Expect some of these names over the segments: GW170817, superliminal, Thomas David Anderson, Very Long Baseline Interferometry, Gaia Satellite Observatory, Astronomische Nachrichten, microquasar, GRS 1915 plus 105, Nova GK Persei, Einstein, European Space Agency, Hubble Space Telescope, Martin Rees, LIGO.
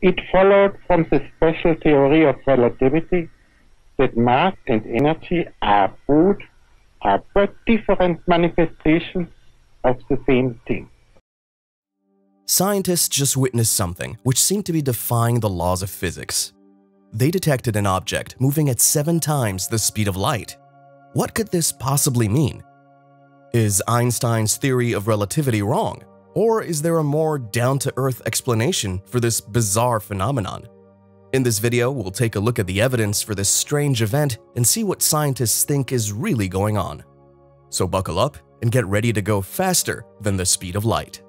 It followed from the special theory of relativity that mass and energy are but different manifestations of the same thing. Scientists just witnessed something which seemed to be defying the laws of physics. They detected an object moving at 7 times the speed of light. What could this possibly mean? Is Einstein's theory of relativity wrong? Or is there a more down-to-earth explanation for this bizarre phenomenon? In this video, we'll take a look at the evidence for this strange event and see what scientists think is really going on. So buckle up and get ready to go faster than the speed of light.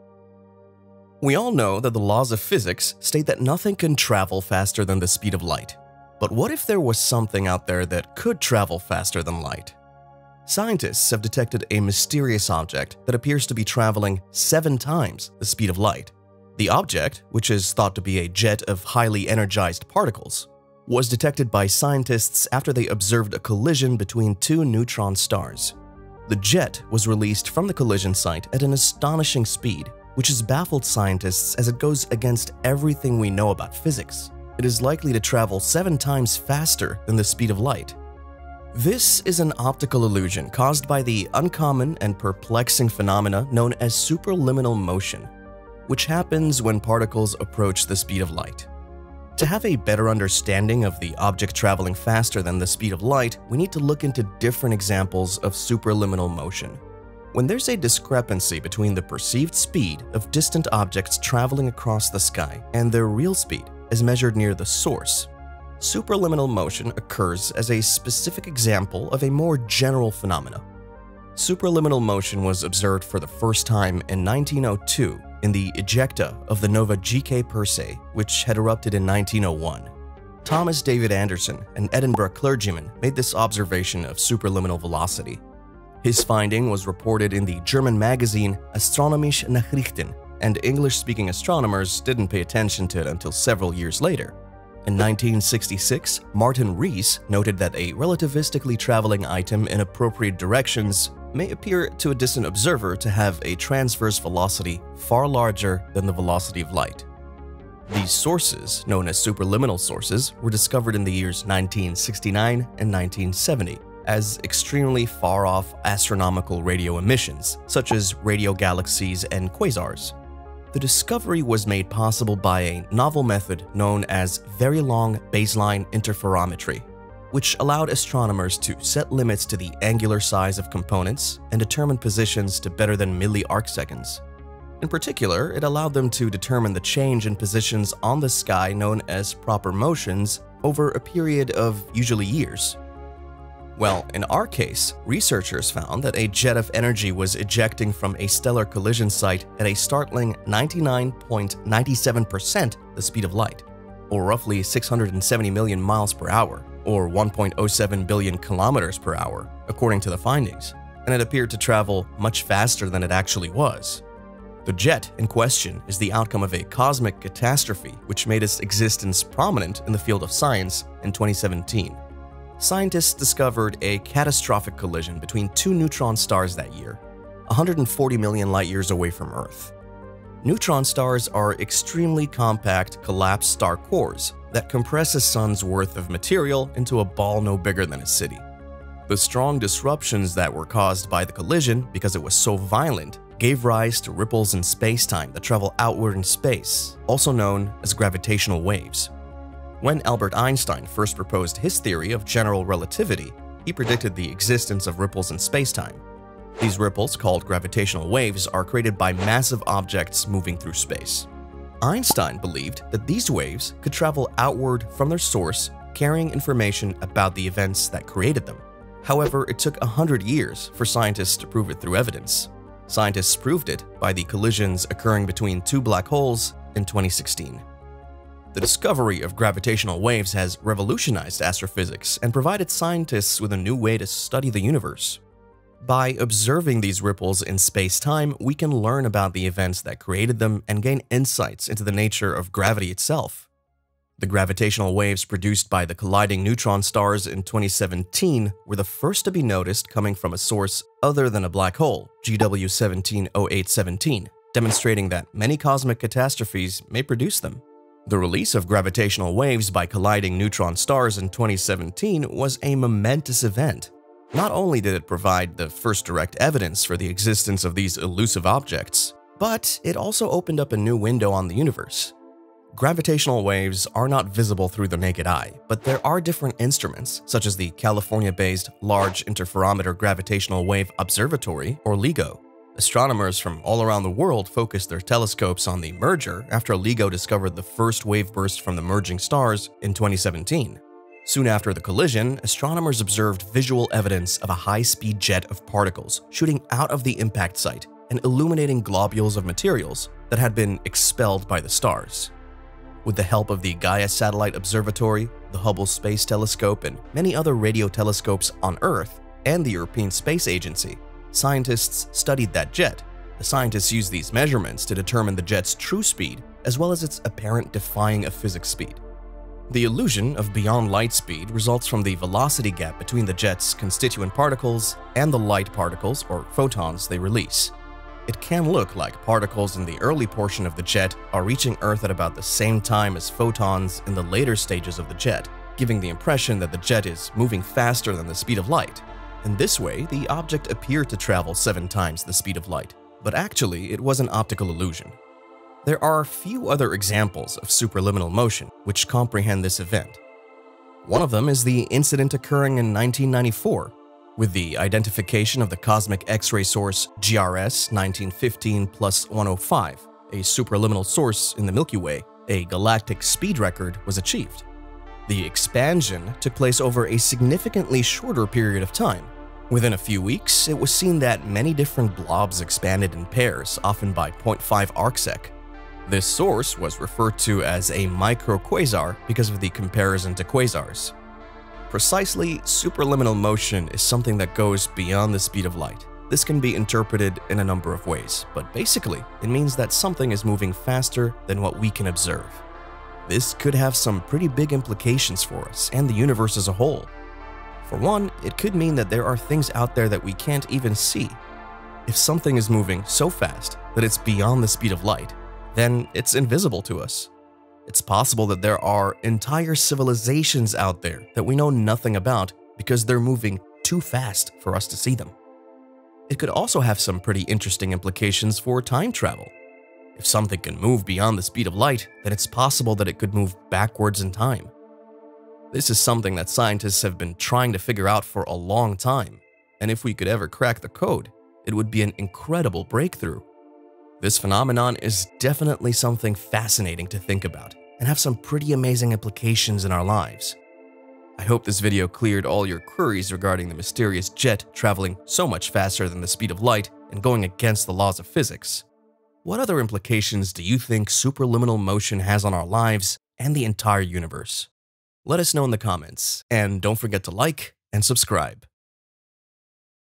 We all know that the laws of physics state that nothing can travel faster than the speed of light. But what if there was something out there that could travel faster than light? Scientists have detected a mysterious object that appears to be traveling 7 times the speed of light. The object, which is thought to be a jet of highly energized particles, was detected by scientists after they observed a collision between 2 neutron stars. The jet was released from the collision site at an astonishing speed, which has baffled scientists as it goes against everything we know about physics. It is likely to travel 7 times faster than the speed of light. This is an optical illusion caused by the uncommon and perplexing phenomena known as superliminal motion, which happens when particles approach the speed of light. To have a better understanding of the object traveling faster than the speed of light, we need to look into different examples of superliminal motion. When there's a discrepancy between the perceived speed of distant objects traveling across the sky and their real speed as measured near the source, superliminal motion occurs as a specific example of a more general phenomena. Superliminal motion was observed for the first time in 1902 in the ejecta of the Nova GK Persei, which had erupted in 1901. Thomas David Anderson, an Edinburgh clergyman, made this observation of superliminal velocity. His finding was reported in the German magazine Astronomische Nachrichten, and English-speaking astronomers didn't pay attention to it until several years later. In 1966, Martin Rees noted that a relativistically traveling item in appropriate directions may appear to a distant observer to have a transverse velocity far larger than the velocity of light. These sources, known as superliminal sources, were discovered in the years 1969 and 1970 as extremely far-off astronomical radio emissions, such as radio galaxies and quasars. The discovery was made possible by a novel method known as Very Long Baseline Interferometry, which allowed astronomers to set limits to the angular size of components and determine positions to better than milli-arcseconds. In particular, it allowed them to determine the change in positions on the sky known as proper motions over a period of usually years. Well, in our case, researchers found that a jet of energy was ejecting from a stellar collision site at a startling 99.97% the speed of light, or roughly 670 million miles per hour, or 1.07 billion kilometers per hour, according to the findings, and it appeared to travel much faster than it actually was. The jet in question is the outcome of a cosmic catastrophe which made its existence prominent in the field of science in 2017. Scientists discovered a catastrophic collision between 2 neutron stars that year, 140 million light-years away from Earth. Neutron stars are extremely compact, collapsed star cores that compress a sun's worth of material into a ball no bigger than a city. The strong disruptions that were caused by the collision, because it was so violent, gave rise to ripples in space-time that travel outward in space, also known as gravitational waves. When Albert Einstein first proposed his theory of general relativity, he predicted the existence of ripples in spacetime. These ripples, called gravitational waves, are created by massive objects moving through space. Einstein believed that these waves could travel outward from their source, carrying information about the events that created them. However, it took 100 years for scientists to prove it through evidence. Scientists proved it by the collisions occurring between 2 black holes in 2016. The discovery of gravitational waves has revolutionized astrophysics and provided scientists with a new way to study the universe. By observing these ripples in space-time, we can learn about the events that created them and gain insights into the nature of gravity itself. The gravitational waves produced by the colliding neutron stars in 2017 were the first to be noticed coming from a source other than a black hole, GW170817, demonstrating that many cosmic catastrophes may produce them. The release of gravitational waves by colliding neutron stars in 2017 was a momentous event. Not only did it provide the first direct evidence for the existence of these elusive objects, but it also opened up a new window on the universe. Gravitational waves are not visible through the naked eye, but there are different instruments, such as the California-based Large Interferometer Gravitational Wave Observatory, or LIGO. Astronomers from all around the world focused their telescopes on the merger after LIGO discovered the first wave burst from the merging stars in 2017. Soon after the collision, astronomers observed visual evidence of a high-speed jet of particles shooting out of the impact site and illuminating globules of materials that had been expelled by the stars. With the help of the Gaia Satellite Observatory, the Hubble Space Telescope, and many other radio telescopes on Earth, and the European Space Agency, scientists studied that jet. The scientists used these measurements to determine the jet's true speed as well as its apparent defying of physics speed. The illusion of beyond light speed results from the velocity gap between the jet's constituent particles and the light particles or photons they release. It can look like particles in the early portion of the jet are reaching Earth at about the same time as photons in the later stages of the jet, giving the impression that the jet is moving faster than the speed of light. In this way, the object appeared to travel 7 times the speed of light, but actually it was an optical illusion. There are few other examples of superliminal motion which comprehend this event. One of them is the incident occurring in 1994, with the identification of the cosmic X-ray source GRS 1915 plus 105, a superliminal source in the Milky Way, a galactic speed record was achieved. The expansion took place over a significantly shorter period of time. Within a few weeks, it was seen that many different blobs expanded in pairs, often by 0.5 arcsec. This source was referred to as a microquasar because of the comparison to quasars. Precisely, superliminal motion is something that goes beyond the speed of light. This can be interpreted in a number of ways, but basically, it means that something is moving faster than what we can observe. This could have some pretty big implications for us and the universe as a whole. For one, it could mean that there are things out there that we can't even see. If something is moving so fast that it's beyond the speed of light, then it's invisible to us. It's possible that there are entire civilizations out there that we know nothing about because they're moving too fast for us to see them. It could also have some pretty interesting implications for time travel. If something can move beyond the speed of light, then it's possible that it could move backwards in time. This is something that scientists have been trying to figure out for a long time, and if we could ever crack the code, it would be an incredible breakthrough. This phenomenon is definitely something fascinating to think about and have some pretty amazing implications in our lives. I hope this video cleared all your queries regarding the mysterious jet traveling so much faster than the speed of light and going against the laws of physics. What other implications do you think superliminal motion has on our lives and the entire universe? Let us know in the comments, and don't forget to like and subscribe.